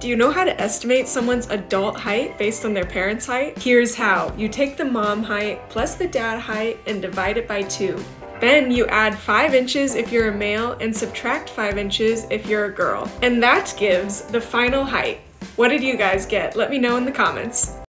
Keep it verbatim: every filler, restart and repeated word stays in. Do you know how to estimate someone's adult height based on their parents' height? Here's how. You take the mom height plus the dad height and divide it by two. Then you add five inches if you're a male and subtract five inches if you're a girl. And that gives the final height. What did you guys get? Let me know in the comments.